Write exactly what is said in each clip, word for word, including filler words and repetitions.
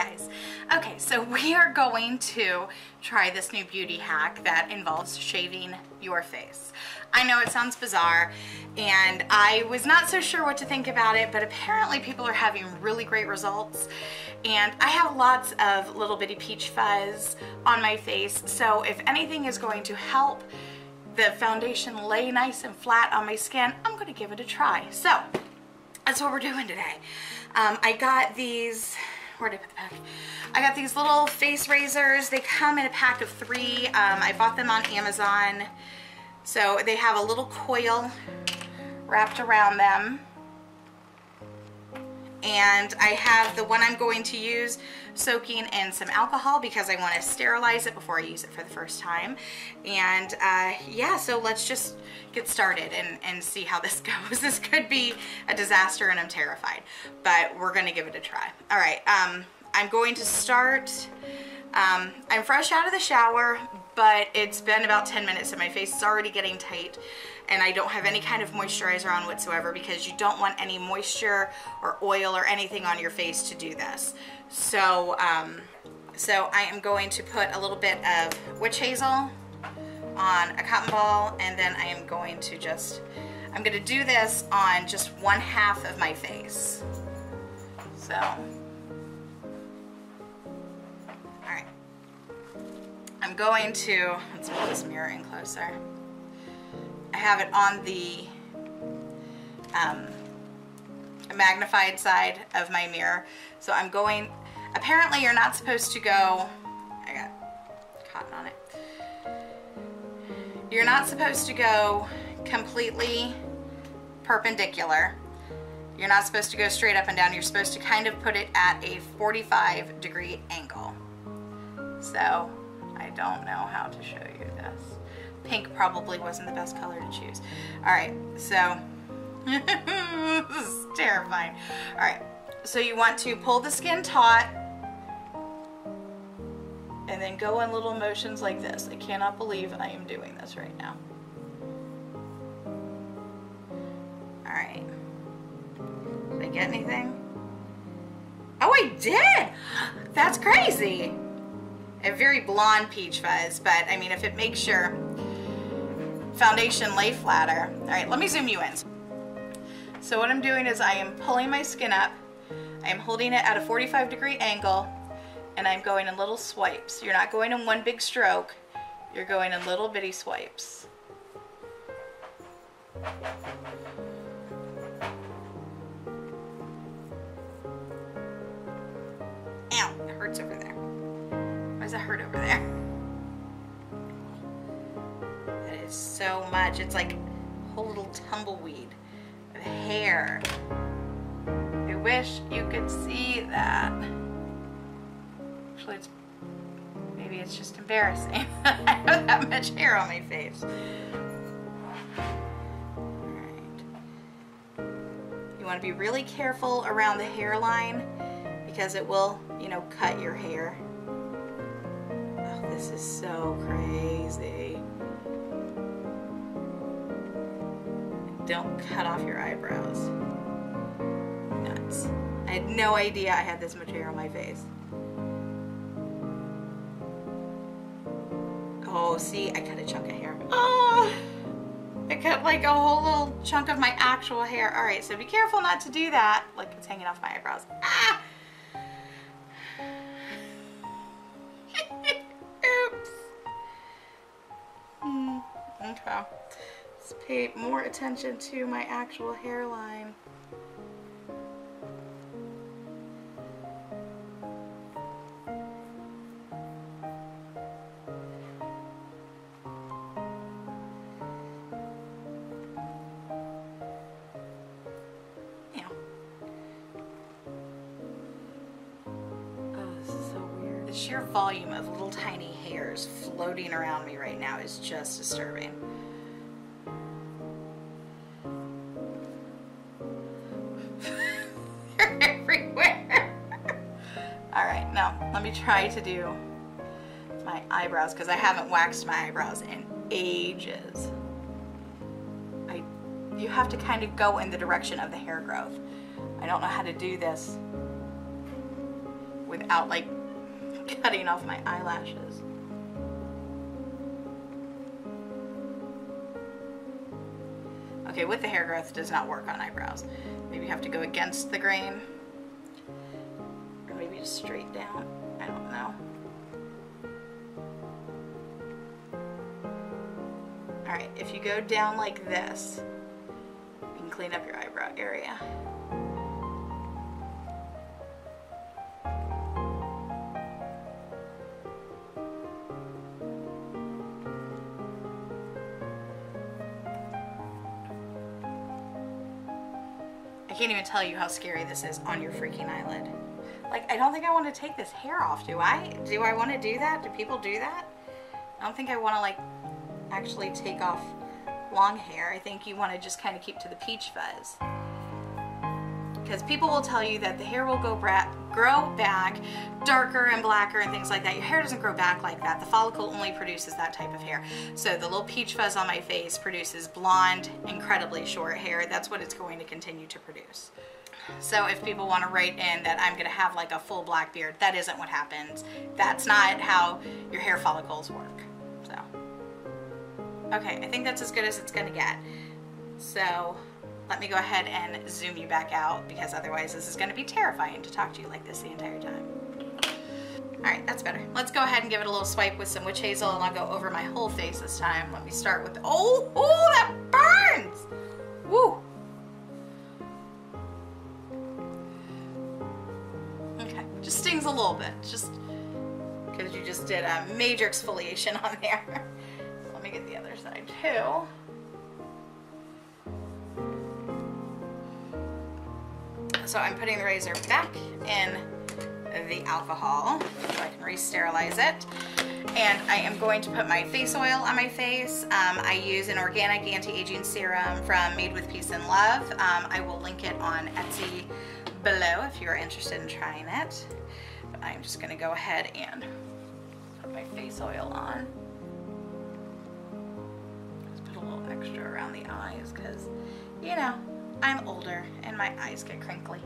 guys. Okay, so we are going to try this new beauty hack that involves shaving your face. I know it sounds bizarre, and I was not so sure what to think about it, but apparently people are having really great results, and I have lots of little bitty peach fuzz on my face, so if anything is going to help the foundation lay nice and flat on my skin, I'm going to give it a try. So that's what we're doing today. Um, I got these, where did I put the pack? I got these little face razors. They come in a pack of three. Um, I bought them on Amazon. So they have a little coil wrapped around them. And I have the one I'm going to use soaking in some alcohol because I want to sterilize it before I use it for the first time. And uh, yeah, so let's just get started and, and see how this goes. This could be a disaster and I'm terrified, but we're going to give it a try. All right, um, I'm going to start. Um, I'm fresh out of the shower, but it's been about ten minutes and my face is already getting tight, and I don't have any kind of moisturizer on whatsoever because you don't want any moisture or oil or anything on your face to do this. So, um, so I am going to put a little bit of witch hazel on a cotton ball, and then I am going to just, I'm going to do this on just one half of my face. So, all right. I'm going to, let's pull this mirror in closer. I have it on the um, magnified side of my mirror. So I'm going, apparently you're not supposed to go, I got cotton on it. You're not supposed to go completely perpendicular. You're not supposed to go straight up and down. You're supposed to kind of put it at a forty-five degree angle. So I don't know how to show you this. Pink probably wasn't the best color to choose. All right, so this is terrifying. All right, so you want to pull the skin taut and then go in little motions like this. I cannot believe I am doing this right now. All right, did I get anything? Oh, I did! That's crazy. A very blonde peach fuzz, but I mean, if it makes your foundation lay flatter. All right, let me zoom you in. So what I'm doing is I am pulling my skin up, I am holding it at a forty-five degree angle, and I'm going in little swipes. You're not going in one big stroke, you're going in little bitty swipes. Ow, it hurts over there. Why does it hurt over there? So much. It's like a whole little tumbleweed of hair. I wish you could see that. Actually, it's, maybe it's just embarrassing. I have that much hair on my face. All right. You want to be really careful around the hairline because it will, you know, cut your hair. Oh, this is so crazy. Don't cut off your eyebrows. Nuts. I had no idea I had this much hair on my face. Oh, see, I cut a chunk of hair. Oh, I cut like a whole little chunk of my actual hair. All right, so be careful not to do that. Look, it's hanging off my eyebrows. Ah! Oops. Hmm, okay. Pay more attention to my actual hairline. Yeah. Oh, this is so weird. The sheer volume of little tiny hairs floating around me right now is just disturbing. Try to do my eyebrows because I haven't waxed my eyebrows in ages. I, you have to kind of go in the direction of the hair growth. I don't know how to do this without like cutting off my eyelashes. Okay, with the hair growth does not work on eyebrows. Maybe you have to go against the grain. Or maybe just straight down. I don't know. Alright, if you go down like this, you can clean up your eyebrow area. I can't even tell you how scary this is on your freaking eyelid. Like, I don't think I want to take this hair off, do I? Do I want to do that? Do people do that? I don't think I want to, like, actually take off long hair. I think you want to just kind of keep to the peach fuzz. Because people will tell you that the hair will go bra- grow back darker and blacker and things like that. Your hair doesn't grow back like that. The follicle only produces that type of hair. So the little peach fuzz on my face produces blonde, incredibly short hair. That's what it's going to continue to produce. So if people want to write in that I'm going to have like a full black beard, that isn't what happens. That's not how your hair follicles work. So, okay, I think that's as good as it's going to get. So let me go ahead and zoom you back out, because otherwise this is going to be terrifying to talk to you like this the entire time. Alright, that's better. Let's go ahead and give it a little swipe with some witch hazel, and I'll go over my whole face this time. Let me start with, oh, oh, that burns! Woo! Okay, just stings a little bit, just because you just did a major exfoliation on there. So let me get the other side too. So I'm putting the razor back in the alcohol so I can re-sterilize it. And I am going to put my face oil on my face. Um, I use an organic anti-aging serum from Made with Peace and Love. Um, I will link it on Etsy below if you're interested in trying it. But I'm just going to go ahead and put my face oil on. Just put a little extra around the eyes because, you know, I'm older and my eyes get crinkly.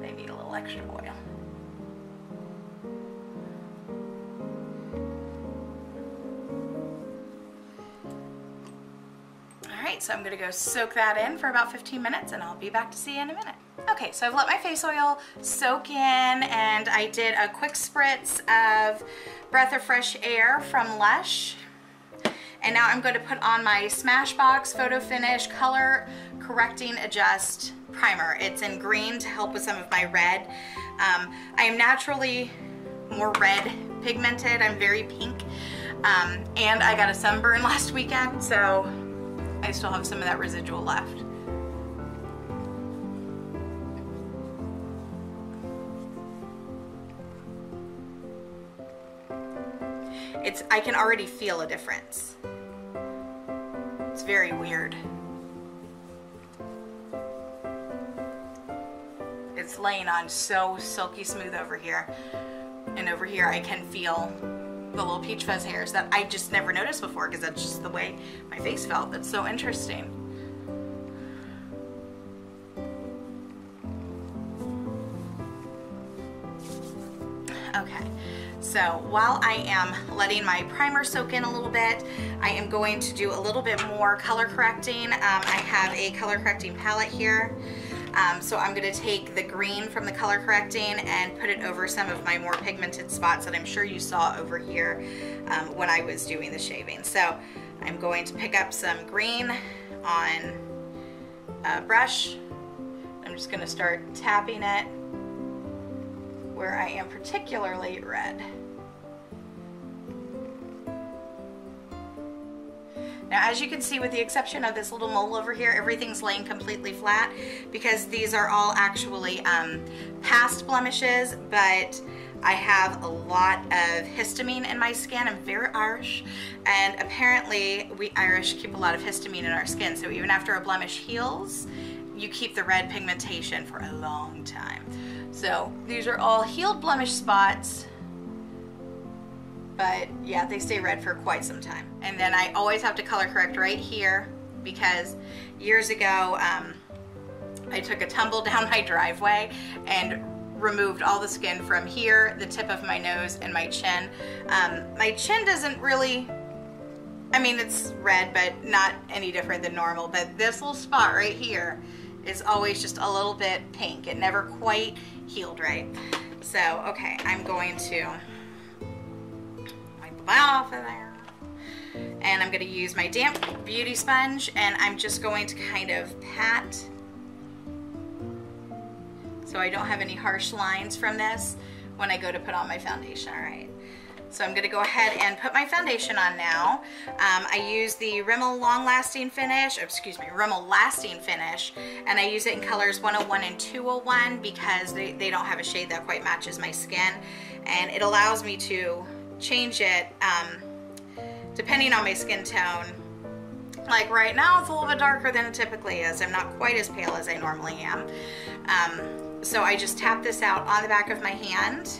They need a little extra oil. Alright, so I'm going to go soak that in for about fifteen minutes and I'll be back to see you in a minute. Okay, so I've let my face oil soak in and I did a quick spritz of Breath of Fresh Air from Lush. And now I'm going to put on my Smashbox Photo Finish Color Correcting Adjust Primer. It's in green to help with some of my red. Um, I am naturally more red pigmented. I'm very pink. Um, and I got a sunburn last weekend, so I still have some of that residual left. It's, I can already feel a difference. It's very weird. It's laying on so silky smooth over here. And over here I can feel the little peach fuzz hairs that I just never noticed before because that's just the way my face felt. That's so interesting. Okay. So while I am letting my primer soak in a little bit, I am going to do a little bit more color correcting. Um, I have a color correcting palette here. Um, so I'm going to take the green from the color correcting and put it over some of my more pigmented spots that I'm sure you saw over here um, when I was doing the shaving. So I'm going to pick up some green on a brush. I'm just going to start tapping it where I am particularly red. Now, as you can see, with the exception of this little mole over here, everything's laying completely flat because these are all actually um, past blemishes, but I have a lot of histamine in my skin. I'm very Irish, and apparently we Irish keep a lot of histamine in our skin, so even after a blemish heals, you keep the red pigmentation for a long time. So these are all healed blemish spots, but yeah, they stay red for quite some time. And then I always have to color correct right here because years ago um, I took a tumble down my driveway and removed all the skin from here, the tip of my nose, and my chin. Um, my chin doesn't really, I mean, it's red, but not any different than normal. But this little spot right here is always just a little bit pink. It never quite healed right. So, okay, I'm going to wipe that off of there. And I'm gonna use my damp beauty sponge, and I'm just going to kind of pat so I don't have any harsh lines from this when I go to put on my foundation, all right? So I'm gonna go ahead and put my foundation on now. Um, I use the Rimmel Long Lasting Finish, excuse me, Rimmel Lasting Finish, and I use it in colors one oh one and two oh one because they, they don't have a shade that quite matches my skin. And it allows me to change it um, depending on my skin tone. Like right now, it's a little bit darker than it typically is. I'm not quite as pale as I normally am. Um, so I just tap this out on the back of my hand.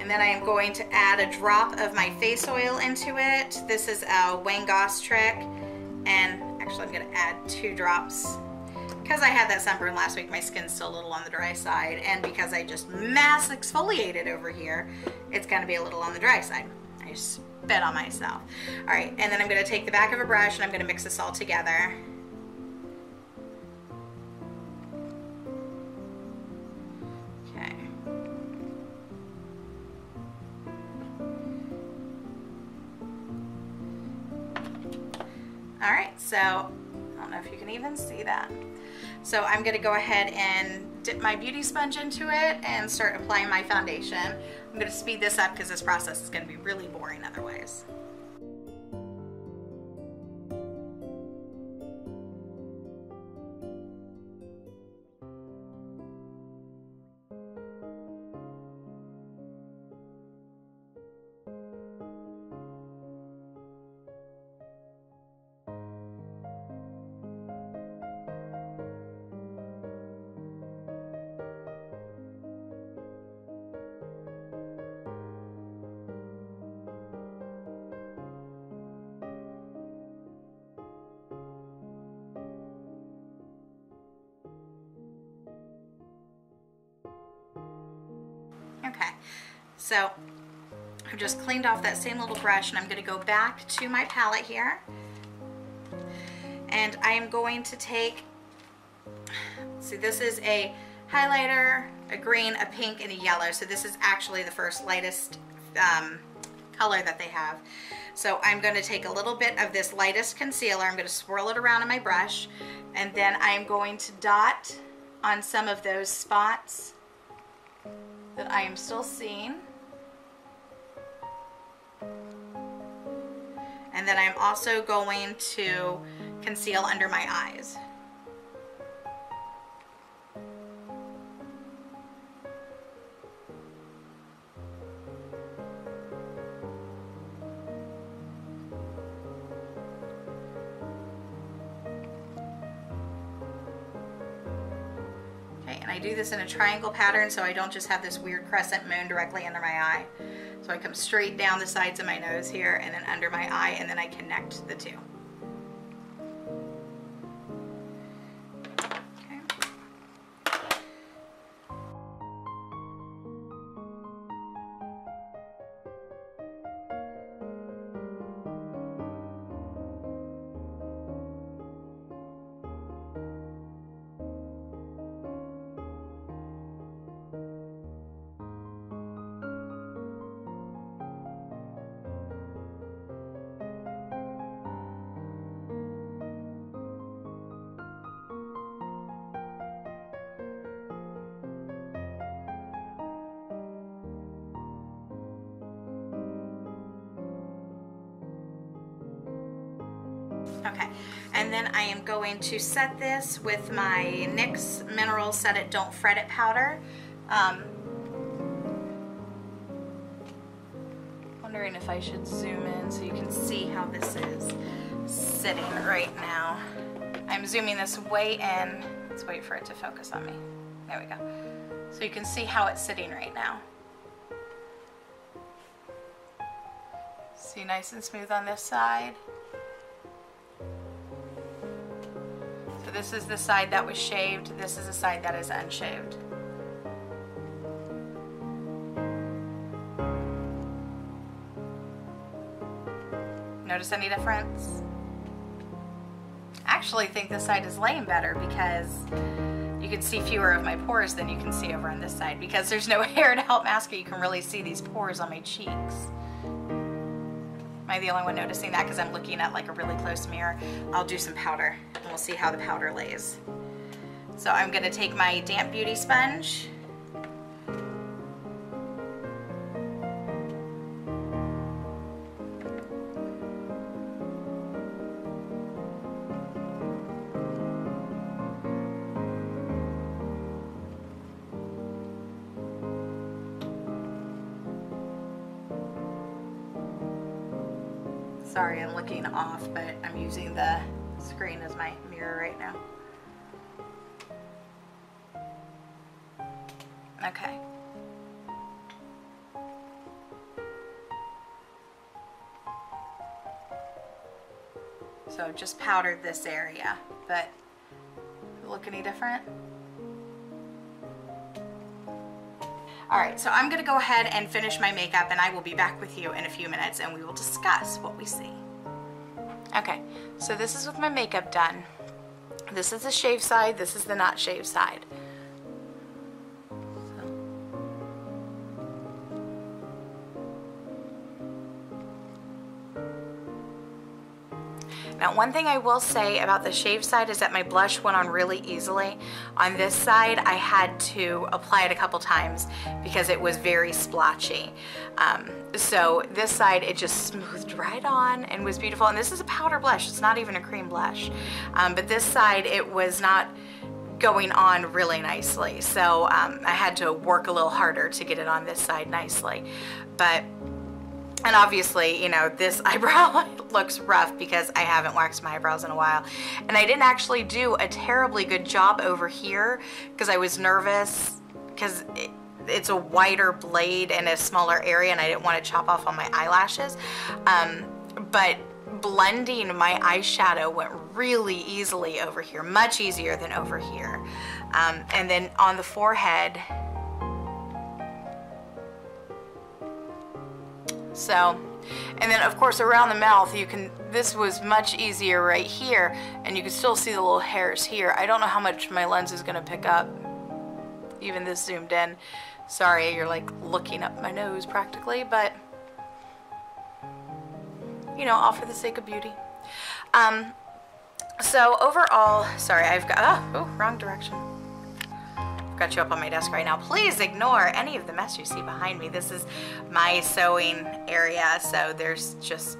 And then I am going to add a drop of my face oil into it. This is a Wayne Goss trick. And actually I'm gonna add two drops. Because I had that sunburn last week, my skin's still a little on the dry side. And because I just mass exfoliated over here, it's gonna be a little on the dry side. I just spit on myself. All right, and then I'm gonna take the back of a brush and I'm gonna mix this all together. All right, so I don't know if you can even see that. So I'm gonna go ahead and dip my beauty sponge into it and start applying my foundation. I'm gonna speed this up because this process is gonna be really boring otherwise. Okay, so I've just cleaned off that same little brush and I'm gonna go back to my palette here. And I am going to take, see, this is a highlighter, a green, a pink, and a yellow. So this is actually the first lightest um, color that they have. So I'm gonna take a little bit of this lightest concealer, I'm gonna swirl it around in my brush, and then I am going to dot on some of those spots that I am still seeing. And then I'm also going to conceal under my eyes. I do this in a triangle pattern so I don't just have this weird crescent moon directly under my eye. So I come straight down the sides of my nose here and then under my eye, and then I connect the two. Okay, and then I am going to set this with my N Y X Mineral Set It Don't Fret It Powder. Um, wondering if I should zoom in so you can see how this is sitting right now. I'm zooming this way in. Let's wait for it to focus on me. There we go. So you can see how it's sitting right now. See, nice and smooth on this side. So this is the side that was shaved. This is the side that is unshaved. Notice any difference? I actually think this side is laying better because you can see fewer of my pores than you can see over on this side because there's no hair to help mask it. You can really see these pores on my cheeks. Am I the only one noticing that? Because I'm looking at like a really close mirror. I'll do some powder and we'll see how the powder lays. So I'm going to take my damp beauty sponge. Sorry, I'm looking off, but I'm using the screen as my mirror right now. Okay. So just powdered this area, but look any different? Alright, so I'm going to go ahead and finish my makeup and I will be back with you in a few minutes and we will discuss what we see. Okay, so this is with my makeup done. This is the shaved side, this is the not shaved side. So. Now one thing I will say about the shaved side is that my blush went on really easily. On this side I had to apply it a couple times because it was very splotchy. Um, so this side it just smoothed right on and was beautiful, and this is a powder blush, it's not even a cream blush. Um, but this side it was not going on really nicely, so um, I had to work a little harder to get it on this side nicely. But And obviously, you know, this eyebrow looks rough because I haven't waxed my eyebrows in a while. And I didn't actually do a terribly good job over here because I was nervous because it, it's a wider blade in a smaller area and I didn't want to chop off all my eyelashes. Um, but blending my eyeshadow went really easily over here, much easier than over here. Um, and then on the forehead... So, and then of course around the mouth you can, this was much easier right here, and you can still see the little hairs here. I don't know how much my lens is going to pick up, even this zoomed in. Sorry, you're like looking up my nose practically, but you know, all for the sake of beauty. Um, so overall, sorry, I've got, oh, oh wrong direction. Got you up on my desk right now. Please ignore any of the mess you see behind me. This is my sewing area, so there's just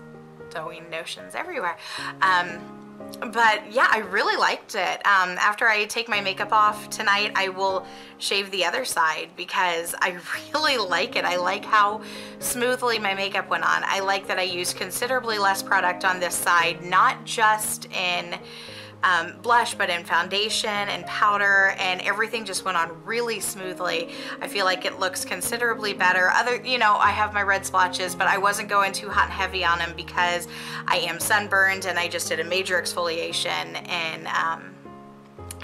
sewing notions everywhere. Um, but yeah, I really liked it. Um, after I take my makeup off tonight, I will shave the other side because I really like it. I like how smoothly my makeup went on. I like that I used considerably less product on this side, not just in Um, blush, but in foundation and powder, and everything just went on really smoothly. I feel like it looks considerably better. Other, you know, I have my red splotches, but I wasn't going too hot and heavy on them because I am sunburned and I just did a major exfoliation and um,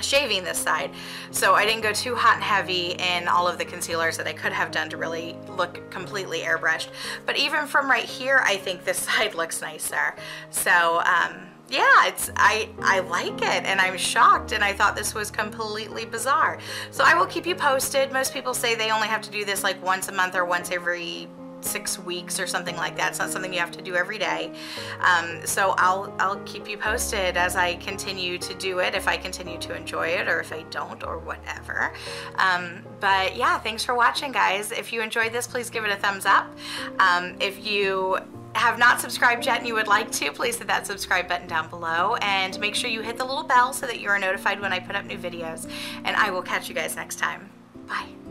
shaving this side. So I didn't go too hot and heavy in all of the concealers that I could have done to really look completely airbrushed. But even from right here, I think this side looks nicer. So, um, yeah, it's I, I like it, and I'm shocked, and I thought this was completely bizarre. So I will keep you posted. Most people say they only have to do this like once a month or once every six weeks or something like that. It's not something you have to do every day. Um, so I'll, I'll keep you posted as I continue to do it, if I continue to enjoy it or if I don't or whatever. Um, but yeah, thanks for watching, guys. If you enjoyed this, please give it a thumbs up. Um, if you... have not subscribed yet and you would like to, please hit that subscribe button down below and make sure you hit the little bell so that you are notified when I put up new videos. And I will catch you guys next time. Bye.